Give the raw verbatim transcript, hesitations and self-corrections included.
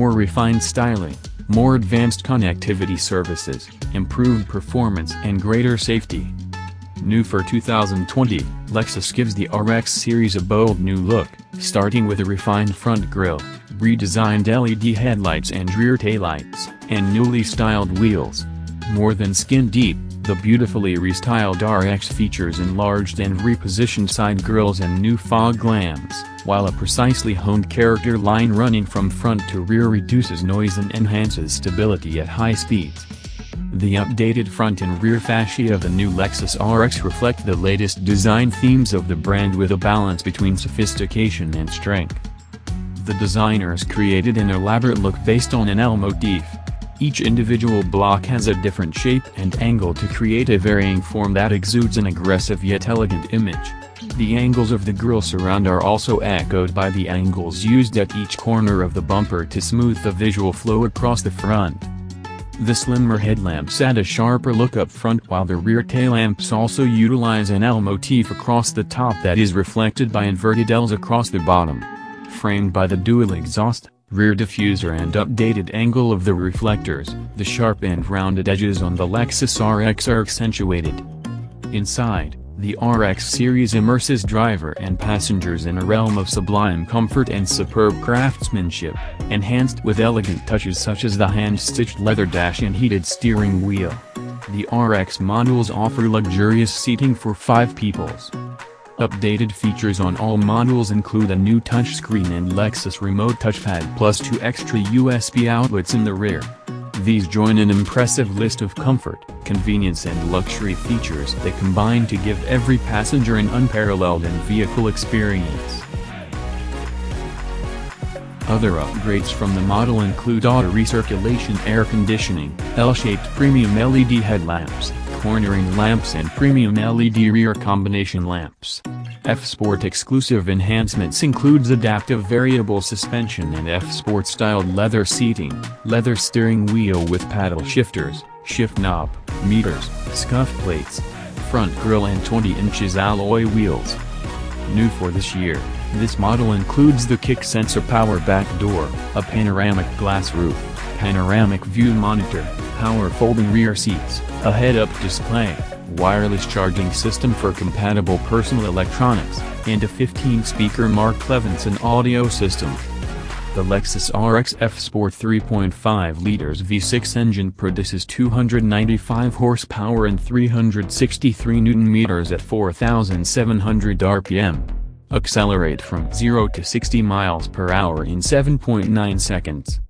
more refined styling, more advanced connectivity services, improved performance and greater safety. New for two thousand twenty, Lexus gives the R X series a bold new look, starting with a refined front grille, redesigned L E D headlights and rear taillights, and newly styled wheels. More than skin deep, the beautifully restyled R X features enlarged and repositioned side grilles and new fog lamps, while a precisely honed character line running from front to rear reduces noise and enhances stability at high speeds. The updated front and rear fascia of the new Lexus R X reflect the latest design themes of the brand with a balance between sophistication and strength. The designers created an elaborate look based on an L motif. Each individual block has a different shape and angle to create a varying form that exudes an aggressive yet elegant image. The angles of the grille surround are also echoed by the angles used at each corner of the bumper to smooth the visual flow across the front. The slimmer headlamps add a sharper look up front, while the rear tail lamps also utilize an L motif across the top that is reflected by inverted L's across the bottom. Framed by the dual exhaust, rear diffuser and updated angle of the reflectors, the sharp and rounded edges on the Lexus R X are accentuated. Inside, the R X series immerses driver and passengers in a realm of sublime comfort and superb craftsmanship, enhanced with elegant touches such as the hand-stitched leather dash and heated steering wheel. The R X models offer luxurious seating for five peoples. Updated features on all models include a new touchscreen and Lexus remote touchpad plus two extra U S B outlets in the rear. These join an impressive list of comfort, convenience and luxury features that combine to give every passenger an unparalleled in-vehicle experience. Other upgrades from the model include auto recirculation air conditioning, L-shaped premium L E D headlamps, cornering lamps and premium L E D rear combination lamps. F-Sport exclusive enhancements includes adaptive variable suspension and F-Sport styled leather seating, leather steering wheel with paddle shifters, shift knob, meters, scuff plates, front grille and twenty inches alloy wheels. New for this year, this model includes the kick sensor power back door, a panoramic glass roof, panoramic view monitor, power folding rear seats, a head-up display, wireless charging system for compatible personal electronics, and a fifteen-speaker Mark Levinson audio system. The Lexus R X F-Sport three point five liters V six engine produces two hundred ninety-five horsepower and three hundred sixty-three newton meters at four thousand seven hundred R P M. Accelerate from zero to sixty miles per hour in seven point nine seconds.